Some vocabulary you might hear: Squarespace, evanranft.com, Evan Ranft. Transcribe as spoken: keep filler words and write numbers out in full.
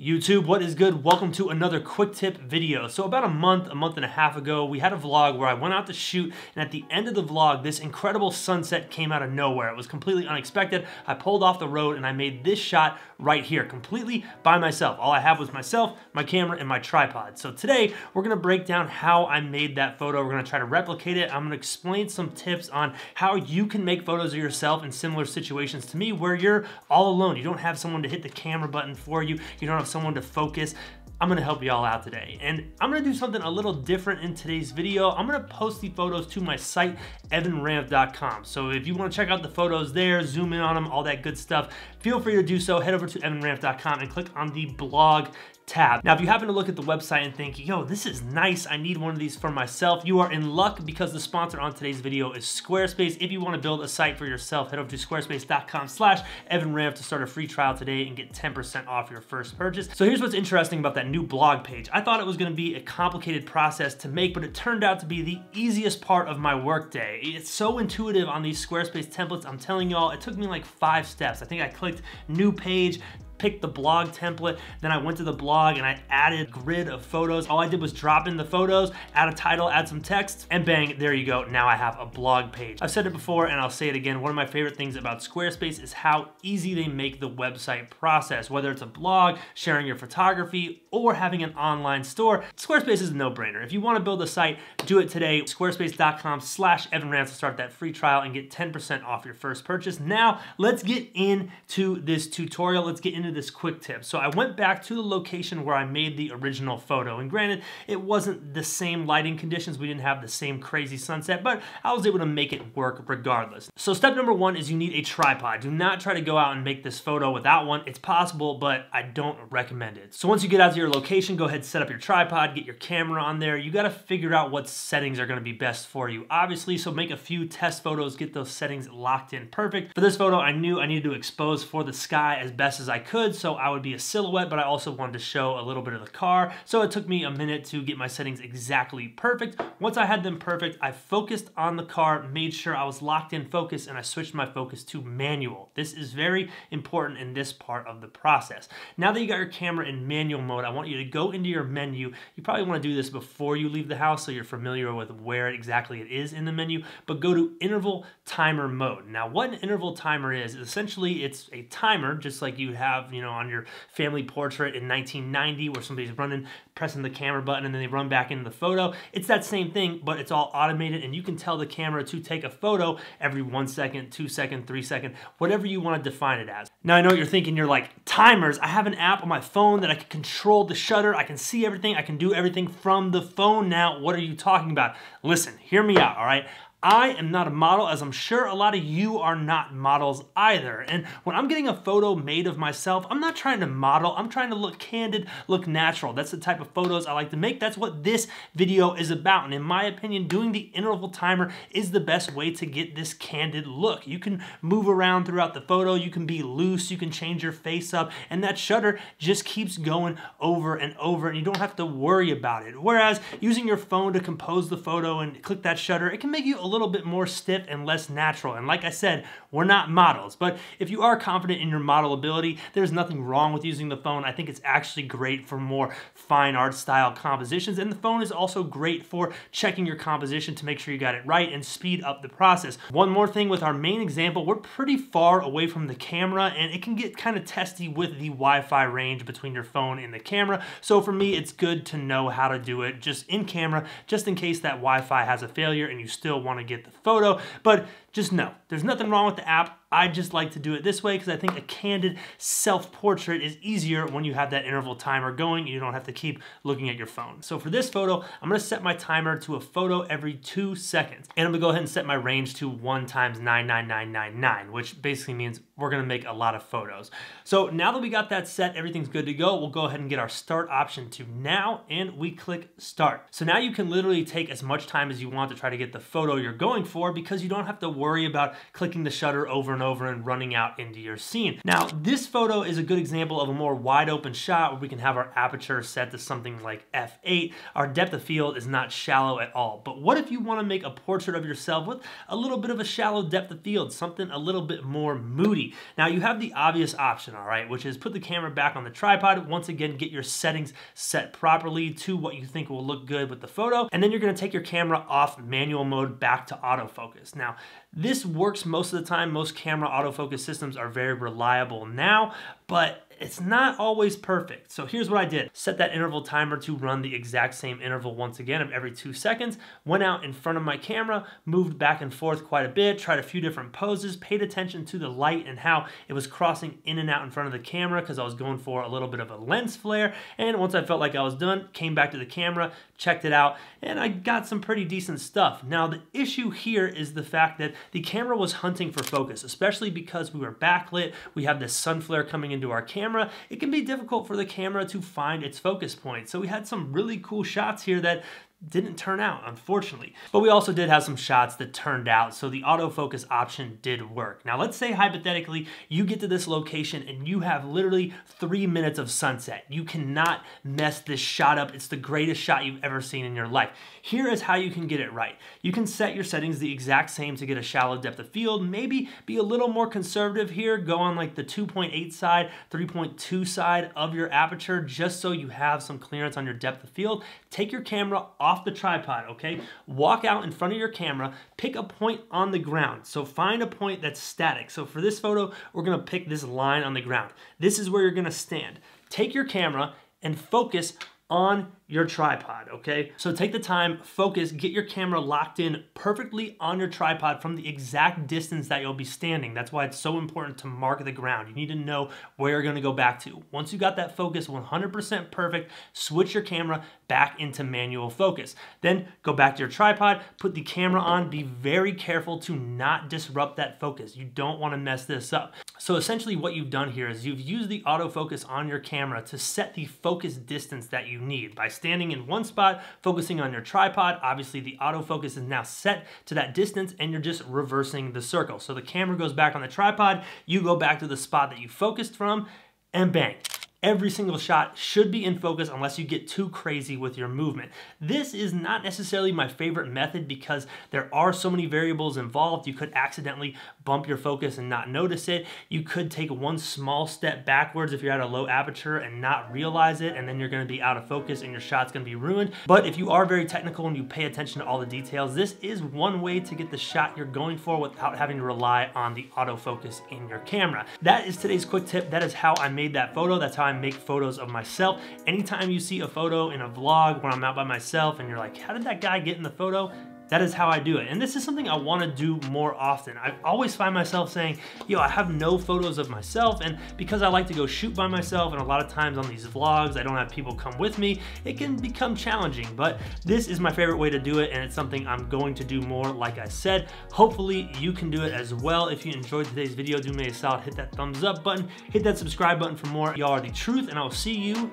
YouTube, what is good? Welcome to another quick tip video. So about a month, a month and a half ago, we had a vlog where I went out to shoot, and at the end of the vlog, this incredible sunset came out of nowhere. It was completely unexpected. I pulled off the road and I made this shot right here, completely by myself. All I have was myself, my camera, and my tripod. So today, we're gonna break down how I made that photo. We're gonna try to replicate it. I'm gonna explain some tips on how you can make photos of yourself in similar situations to me where you're all alone. You don't have someone to hit the camera button for you. You don't have someone to focus. I'm gonna help y'all out today. And I'm gonna do something a little different in today's video. I'm gonna post the photos to my site, evan ranft dot com. So if you wanna check out the photos there, zoom in on them, all that good stuff, feel free to do so. Head over to evan ranft dot com and click on the blog tab. Now, if you happen to look at the website and think, yo, this is nice, I need one of these for myself, you are in luck because the sponsor on today's video is Squarespace. If you want to build a site for yourself, head over to squarespace dot com slash evan ranft to start a free trial today and get ten percent off your first purchase. So here's what's interesting about that new blog page. I thought it was going to be a complicated process to make, but it turned out to be the easiest part of my workday. It's so intuitive on these Squarespace templates, I'm telling y'all, it took me like five steps. I think I clicked new page, picked the blog template, then I went to the blog and I added a grid of photos. All I did was drop in the photos, add a title, add some text, and bang, there you go. Now I have a blog page. I've said it before and I'll say it again. One of my favorite things about Squarespace is how easy they make the website process, whether it's a blog, sharing your photography, or having an online store. Squarespace is a no-brainer. If you want to build a site, do it today. squarespace dot com slash evan ranft to start that free trial and get ten percent off your first purchase. Now, let's get into this tutorial. Let's get into this quick tip. So I went back to the location where I made the original photo, and granted, it wasn't the same lighting conditions. We didn't have the same crazy sunset, but I was able to make it work regardless. So step number one is you need a tripod. Do not try to go out and make this photo without one. It's possible, but I don't recommend it. So once you get out to your location, go ahead, set up your tripod, get your camera on there. You got to figure out what settings are going to be best for you, obviously. So make a few test photos, get those settings locked in perfect. For this photo, I knew I needed to expose for the sky as best as I could. So I would be a silhouette, but I also wanted to show a little bit of the car. So it took me a minute to get my settings exactly perfect. Once I had them perfect, I focused on the car, made sure I was locked in focus, and I switched my focus to manual. This is very important in this part of the process. Now that you got your camera in manual mode, I want you to go into your menu. You probably want to do this before you leave the house so you're familiar with where exactly it is in the menu, but go to interval timer mode. Now, what an interval timer is, essentially it's a timer, just like you have you know, on your family portrait in nineteen ninety where somebody's running, pressing the camera button, and then they run back into the photo. It's that same thing, but it's all automated, and you can tell the camera to take a photo every one second, two second, three second, whatever you want to define it as. Now, I know what you're thinking. You're like, timers, I have an app on my phone that I can control the shutter. I can see everything. I can do everything from the phone now. What are you talking about? Listen, hear me out, all right? I am not a model, as I'm sure a lot of you are not models either. And when I'm getting a photo made of myself, I'm not trying to model. I'm trying to look candid, look natural. That's the type of photos I like to make. That's what this video is about. And in my opinion, doing the interval timer is the best way to get this candid look. You can move around throughout the photo. You can be loose. You can change your face up. And that shutter just keeps going over and over, and you don't have to worry about it. Whereas using your phone to compose the photo and click that shutter, it can make you a little bit more stiff and less natural. And like I said, we're not models, but if you are confident in your model ability, there's nothing wrong with using the phone. I think it's actually great for more fine art style compositions, and the phone is also great for checking your composition to make sure you got it right and speed up the process. One more thing with our main example, we're pretty far away from the camera, and it can get kind of testy with the Wi-Fi range between your phone and the camera. So for me, it's good to know how to do it just in camera, just in case that Wi-Fi has a failure and you still want to get the photo. But just know, there's nothing wrong with the app. I just like to do it this way because I think a candid self-portrait is easier when you have that interval timer going. You don't have to keep looking at your phone. So for this photo, I'm gonna set my timer to a photo every two seconds. And I'm gonna go ahead and set my range to one times nine nine nine nine nine, which basically means we're gonna make a lot of photos. So now that we got that set, everything's good to go. We'll go ahead and get our start option to now, and we click start. So now you can literally take as much time as you want to try to get the photo you're going for, because you don't have to worry about clicking the shutter over and and over and running out into your scene. Now, this photo is a good example of a more wide open shot where we can have our aperture set to something like f eight. Our depth of field is not shallow at all. But what if you want to make a portrait of yourself with a little bit of a shallow depth of field, something a little bit more moody? Now, you have the obvious option, all right, which is put the camera back on the tripod. Once again, get your settings set properly to what you think will look good with the photo. And then you're going to take your camera off manual mode back to autofocus. Now, this works most of the time. Most camera autofocus systems are very reliable now, but it's not always perfect. So here's what I did. Set that interval timer to run the exact same interval once again of every two seconds, went out in front of my camera, moved back and forth quite a bit, tried a few different poses, paid attention to the light and how it was crossing in and out in front of the camera because I was going for a little bit of a lens flare. And once I felt like I was done, came back to the camera, checked it out, and I got some pretty decent stuff. Now the issue here is the fact that the camera was hunting for focus, especially because we were backlit, we have this sun flare coming into our camera. It can be difficult for the camera to find its focus point. So we had some really cool shots here that didn't turn out, unfortunately. But we also did have some shots that turned out, so the autofocus option did work. Now let's say hypothetically you get to this location and you have literally three minutes of sunset. You cannot mess this shot up. It's the greatest shot you've ever seen in your life. Here is how you can get it right. You can set your settings the exact same to get a shallow depth of field, maybe be a little more conservative here, go on like the two point eight side, three point two side of your aperture, just so you have some clearance on your depth of field. Take your camera off off the tripod, okay? Walk out in front of your camera, pick a point on the ground. So find a point that's static. So for this photo, we're gonna pick this line on the ground. This is where you're gonna stand. Take your camera and focus on your tripod, okay? So take the time, focus, get your camera locked in perfectly on your tripod from the exact distance that you'll be standing. That's why it's so important to mark the ground. You need to know where you're gonna go back to. Once you got that focus one hundred percent perfect, switch your camera back into manual focus. Then go back to your tripod, put the camera on, be very careful to not disrupt that focus. You don't wanna mess this up. So essentially what you've done here is you've used the autofocus on your camera to set the focus distance that you need by standing in one spot, focusing on your tripod. Obviously the autofocus is now set to that distance and you're just reversing the circle. So the camera goes back on the tripod, you go back to the spot that you focused from, and bang. Every single shot should be in focus unless you get too crazy with your movement. This is not necessarily my favorite method because there are so many variables involved. You could accidentally bump your focus and not notice it. You could take one small step backwards if you're at a low aperture and not realize it, and then you're gonna be out of focus and your shot's gonna be ruined. But if you are very technical and you pay attention to all the details, this is one way to get the shot you're going for without having to rely on the autofocus in your camera. That is today's quick tip. That is how I made that photo. That's how I make photos of myself. Anytime you see a photo in a vlog when I'm out by myself and you're like, how did that guy get in the photo? That is how I do it. And this is something I wanna do more often. I always find myself saying, yo, I have no photos of myself. And because I like to go shoot by myself, and a lot of times on these vlogs, I don't have people come with me, it can become challenging. But this is my favorite way to do it. And it's something I'm going to do more, like I said. Hopefully you can do it as well. If you enjoyed today's video, do me a solid, hit that thumbs up button, hit that subscribe button for more. Y'all are the truth, and I'll see you